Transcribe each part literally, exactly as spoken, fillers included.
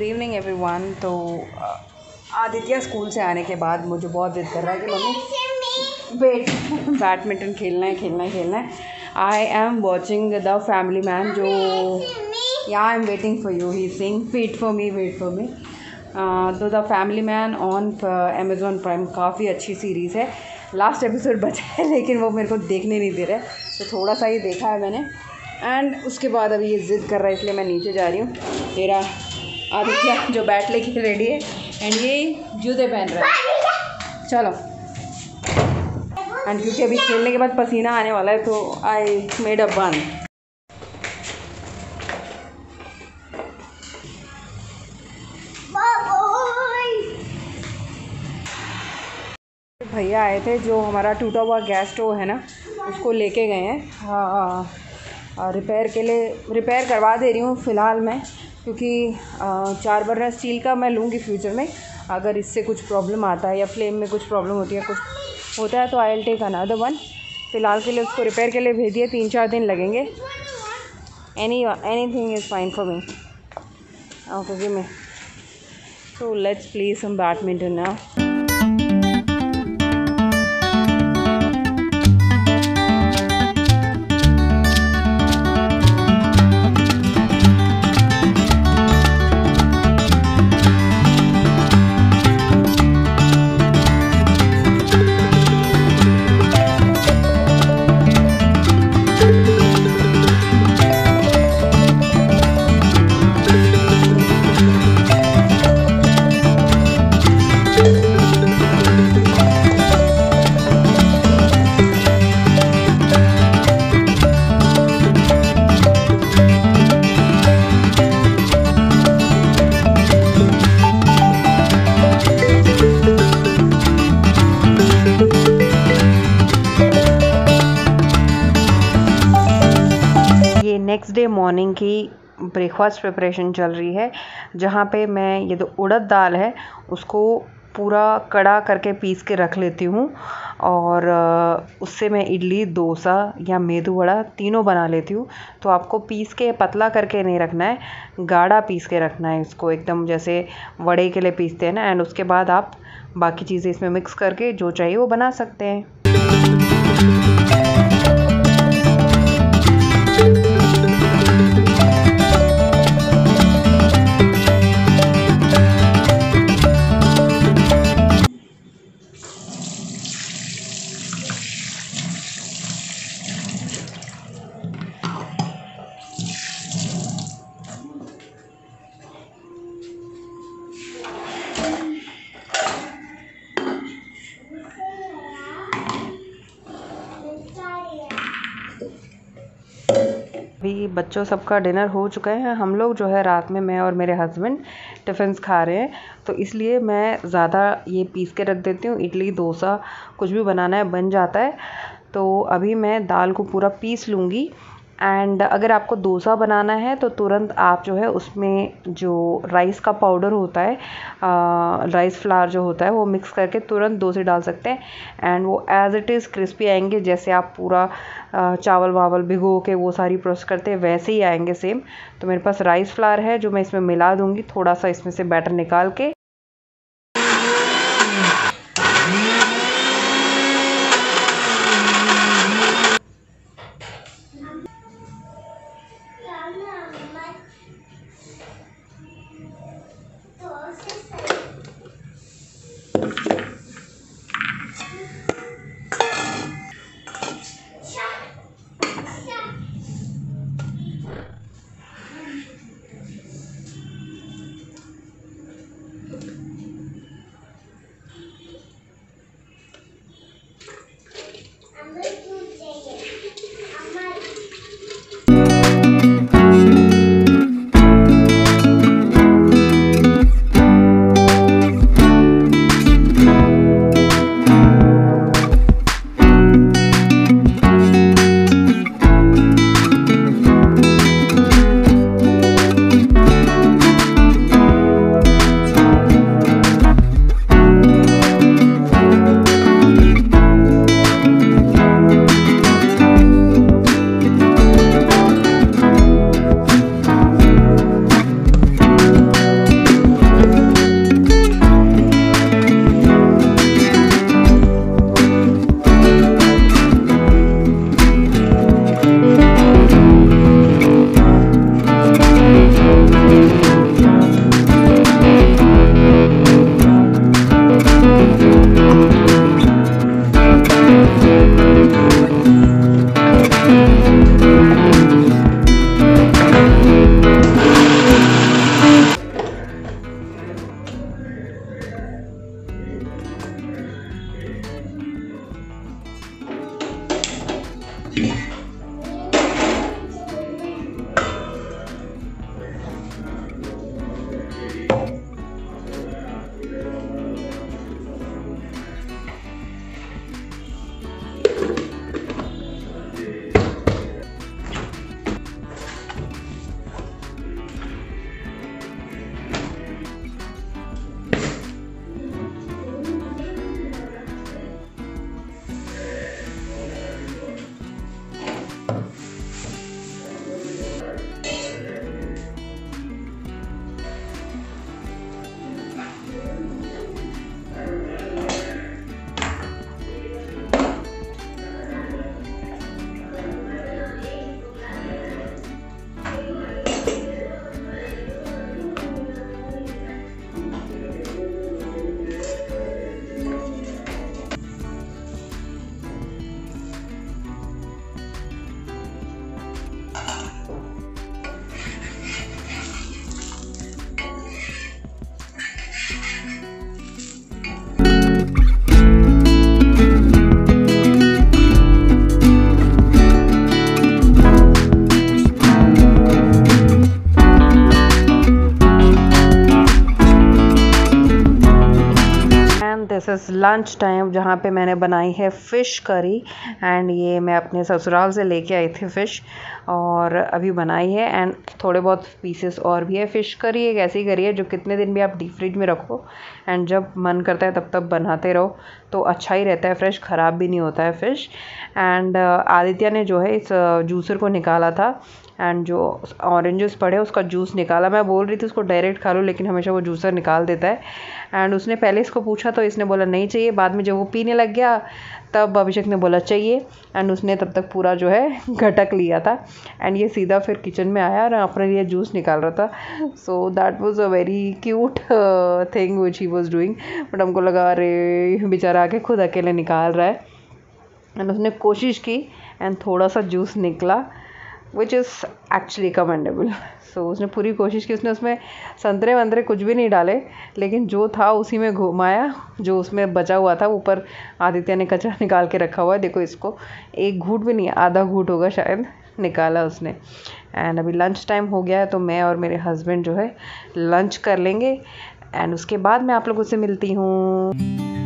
Good evening everyone. तो Aditya school से आने के बाद मुझे बहुत जिद कर रहा है कि मम्मी बैट बैडमिंटन खेलना है खेलना है खेलना है। I am watching the family man. जो या I am waiting for you, he sing wait for me wait for me. तो the family man on Amazon Prime काफ़ी अच्छी सीरीज़ है। लास्ट एपिसोड बचा है लेकिन वो मेरे को देखने नहीं दे रहा है, तो थोड़ा सा ही देखा है मैंने। एंड उसके बाद अभी ये ज़िद कर रहा है इसलिए मैं नीचे जा रही हूँ। तेरा आदित्य जो बैट लेके रेडी है एंड ये जूते पहन रहा है। चलो, एंड क्योंकि अभी खेलने के बाद पसीना आने वाला है तो आई मेड अ बन। भैया आए थे जो हमारा टूटा हुआ गैस स्टोव है ना, उसको लेके गए हैं। हाँ, और रिपेयर के लिए रिपेयर करवा दे रही हूँ फ़िलहाल मैं, क्योंकि चार बर्नर स्टील का मैं लूँगी फ्यूचर में। अगर इससे कुछ प्रॉब्लम आता है या फ्लेम में कुछ प्रॉब्लम होती है कुछ होता है तो I will take another one. फ़िलहाल के लिए उसको रिपेयर के लिए भेज दिया। तीन चार दिन लगेंगे। Any any thing is fine for me. Okay जी मैं so let's play some badminton now. Next day morning की ब्रेकफास्ट प्रिपरेशन चल रही है, जहाँ पे मैं ये जो उड़द दाल है उसको पूरा कड़ा करके पीस के रख लेती हूँ और उससे मैं इडली डोसा या मेदू वड़ा तीनों बना लेती हूँ। तो आपको पीस के पतला करके नहीं रखना है, गाढ़ा पीस के रखना है इसको, एकदम जैसे वड़े के लिए पीसते हैं ना। एंड उसके बाद आप बाकी चीज़ें इसमें मिक्स करके जो चाहिए वो बना सकते हैं। अभी बच्चों सबका डिनर हो चुका है। हम लोग जो है रात में मैं और मेरे हस्बैंड टिफ़िन्स खा रहे हैं, तो इसलिए मैं ज़्यादा ये पीस के रख देती हूँ। इडली डोसा कुछ भी बनाना है बन जाता है। तो अभी मैं दाल को पूरा पीस लूँगी। एंड अगर आपको डोसा बनाना है तो तुरंत आप जो है उसमें जो राइस का पाउडर होता है, राइस फ्लावर जो होता है, वो मिक्स करके तुरंत डोसे डाल सकते हैं। एंड वो एज़ इट इज़ क्रिस्पी आएंगे। जैसे आप पूरा आ, चावल वावल भिगो के वो सारी प्रोसेस करते हैं वैसे ही आएंगे सेम। तो मेरे पास राइस फ्लावर है जो मैं इसमें मिला दूँगी, थोड़ा सा इसमें से बैटर निकाल के। दिस इज़ लंच टाइम जहाँ पे मैंने बनाई है फ़िश करी एंड ये मैं अपने ससुराल से लेके आई थी फ़िश और अभी बनाई है एंड थोड़े बहुत पीसेस और भी है। फ़िश करी एक ऐसी करी है जो कितने दिन भी आप डीप फ्रिज में रखो एंड जब मन करता है तब तब बनाते रहो तो अच्छा ही रहता है, फ्रेश ख़राब भी नहीं होता है फ़िश। एंड आदित्य ने जो है इस जूसर को निकाला था एंड जो ऑरेंजेस पड़े उसका जूस निकाला। मैं बोल रही थी उसको डायरेक्ट खा लो लेकिन हमेशा वो जूसर निकाल देता है एंड उसने पहले इसको पूछा तो इसने बोला नहीं चाहिए, बाद में जब वो पीने लग गया तब अभिषेक ने बोला चाहिए एंड उसने तब तक पूरा जो है घटक लिया था एंड ये सीधा फिर किचन में आया और अपने लिए जूस निकाल रहा था। So that was a very cute thing which he was doing, but हमको लगा अरे बेचारा आके खुद अकेले निकाल रहा है एंड उसने कोशिश की एंड थोड़ा सा जूस निकला which is actually commendable. So उसने पूरी कोशिश की, उसने उसमें संतरे वंतरे कुछ भी नहीं डाले लेकिन जो था उसी में घुमाया, जो उसमें बचा हुआ था। ऊपर आदित्य ने कचरा निकाल के रखा हुआ है, देखो इसको एक घूंट भी नहीं, आधा घूंट होगा शायद, निकाला उसने। एंड अभी लंच टाइम हो गया है तो मैं और मेरे हस्बैंड जो है लंच कर लेंगे एंड उसके बाद मैं आप लोगों से मिलती हूँ।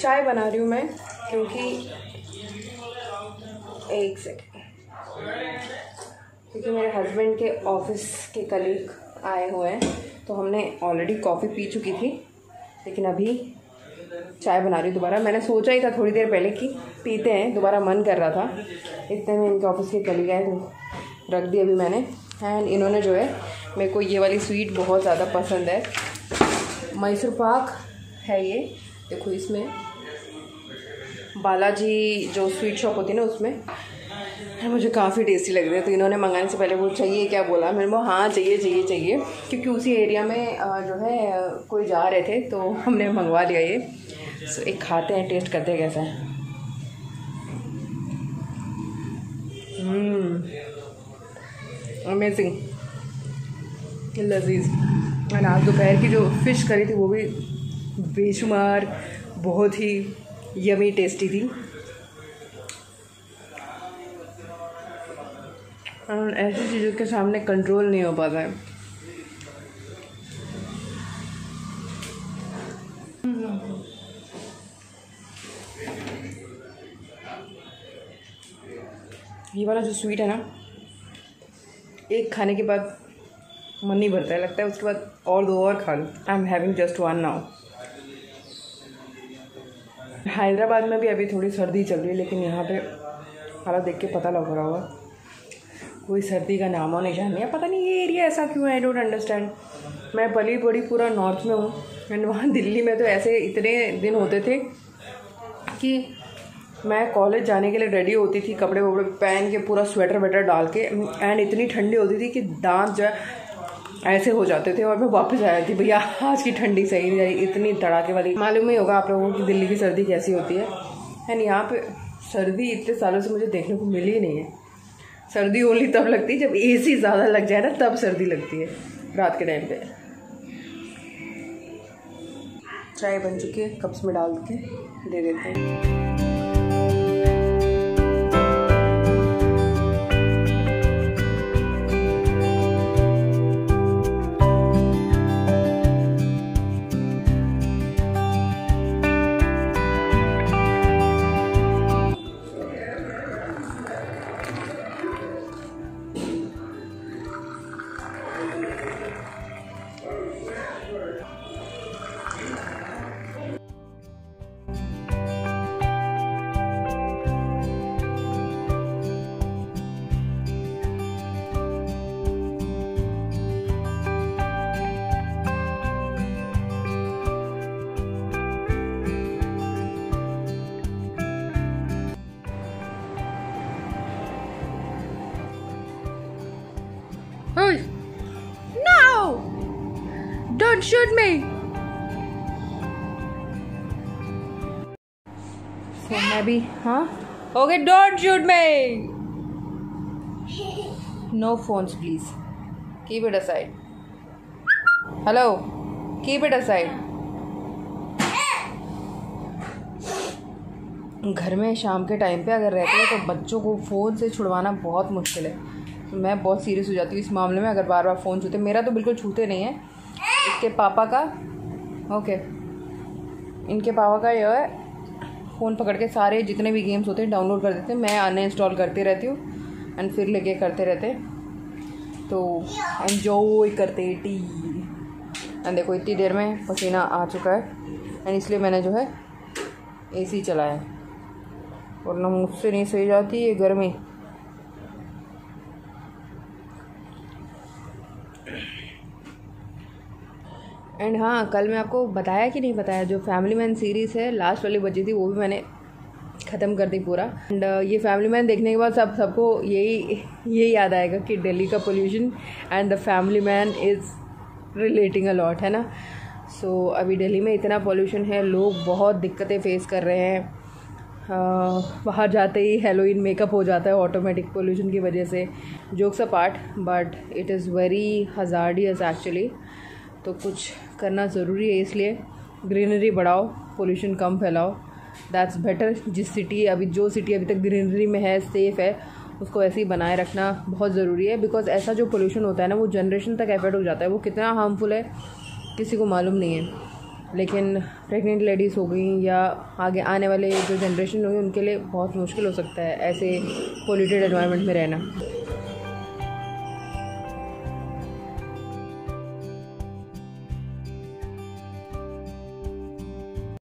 चाय बना रही हूँ मैं क्योंकि एक सेकेंड क्योंकि मेरे हस्बैंड के ऑफिस के कलीग आए हुए हैं तो हमने ऑलरेडी कॉफ़ी पी चुकी थी लेकिन अभी चाय बना रही हूँ दोबारा। मैंने सोचा ही था थोड़ी देर पहले कि पीते हैं, दोबारा मन कर रहा था, इतने में इनके ऑफिस के कलीग आए तो रख दी अभी मैंने। एंड इन्होंने जो है, मेरे को ये वाली स्वीट बहुत ज़्यादा पसंद है, मैसूर पाक है ये, देखो इसमें बालाजी जो स्वीट शॉप होती है ना उसमें, मुझे काफ़ी टेस्टी लग रही है। तो इन्होंने मंगाने से पहले वो चाहिए क्या बोला, मैंने बोला हाँ चाहिए चाहिए चाहिए क्योंकि उसी एरिया में जो है कोई जा रहे थे तो हमने मंगवा लिया ये। सो एक खाते हैं, टेस्ट करते हैं कैसा है। अमेजिंग लजीज। और आज दोपहर की जो फ़िश करी थी वो भी बेशुमार बहुत ही यमी टेस्टी थी। और ऐसी चीज़ों के सामने कंट्रोल नहीं हो पाता है। ये वाला जो स्वीट है ना, एक खाने के बाद मन नहीं भरता है, लगता है उसके बाद और दो और खा लूँ। I am having just one now. Hyderabad में भी अभी थोड़ी सर्दी चल रही है लेकिन यहाँ पे हालात देख के पता लग रहा होगा कोई सर्दी का नामो निशान नहीं है। पता नहीं ये एरिया ऐसा क्यों है, आई डोंट अंडरस्टैंड। मैं पली बड़ी पूरा नॉर्थ में हूँ एंड वहाँ दिल्ली में तो ऐसे इतने दिन होते थे कि मैं कॉलेज जाने के लिए रेडी होती थी, कपड़े वपड़े पहन के पूरा स्वेटर वेटर डाल के, एंड इतनी ठंडी होती थी कि दांत जो है ऐसे हो जाते थे और मैं वापस आ जाती, भैया आज की ठंडी सही नहीं आई, इतनी तड़ाके वाली। मालूम ही होगा आप लोगों को कि दिल्ली की सर्दी कैसी होती है एंड यहाँ पे सर्दी इतने सालों से मुझे देखने को मिली ही नहीं है। सर्दी ओनली तब लगती है जब एसी ज़्यादा लग जाए ना, तब सर्दी लगती है रात के टाइम पे। चाय बन चुकी है, कप्स में डाल के दे देते हैं। captured me. So मैं भी हाँ okay don't shoot me. No phones please. Keep it aside. Hello. Keep it aside. घर में शाम के टाइम पे अगर रहते हैं तो बच्चों को फ़ोन से छुड़वाना बहुत मुश्किल है। तो मैं बहुत सीरियस हो जाती हूँ इस मामले में। अगर बार बार फ़ोन छूते, मेरा तो बिल्कुल छूते नहीं है। इसके पापा का ओके इनके पापा का यह है, फ़ोन पकड़ के सारे जितने भी गेम्स होते हैं डाउनलोड कर देते हैं। मैं अनइंस्टॉल करती रहती हूँ एंड फिर लेके करते रहते हैं। तो एंजॉय करते टी एंड देखो इतनी देर में पसीना आ चुका है एंड इसलिए मैंने जो है ए सी चलाया, वरना मुझसे नहीं सही जाती ये गर्मी। एंड हाँ, कल मैं आपको बताया कि नहीं बताया, जो फैमिली मैन सीरीज़ है लास्ट वाली बची थी वो भी मैंने ख़त्म कर दी पूरा। एंड ये फैमिली मैन देखने के बाद सब सबको यही यही याद आएगा कि दिल्ली का pollution and the family man is relating a lot, है ना। सो so, अभी दिल्ली में इतना पोल्यूशन है, लोग बहुत दिक्कतें फेस कर रहे हैं। बाहर जाते ही हेलोइन मेकअप हो जाता है ऑटोमेटिक पोल्यूशन की वजह से। Jokes apart but it is very hazardous actually. तो कुछ करना ज़रूरी है, इसलिए ग्रीनरी बढ़ाओ, पोल्यूशन कम फैलाओ, दैट्स बेटर। जिस सिटी अभी जो सिटी अभी तक ग्रीनरी में है, सेफ़ है, उसको ऐसे ही बनाए रखना बहुत ज़रूरी है। बिकॉज ऐसा जो पोल्यूशन होता है ना, वो जनरेशन तक एफेक्ट हो जाता है। वो कितना हार्मफुल है किसी को मालूम नहीं है, लेकिन प्रेग्नेंट लेडीज़ हो गई या आगे आने वाले जो जनरेशन होगी उनके लिए बहुत मुश्किल हो सकता है ऐसे पोल्यूटेड एनवायरनमेंट में रहना।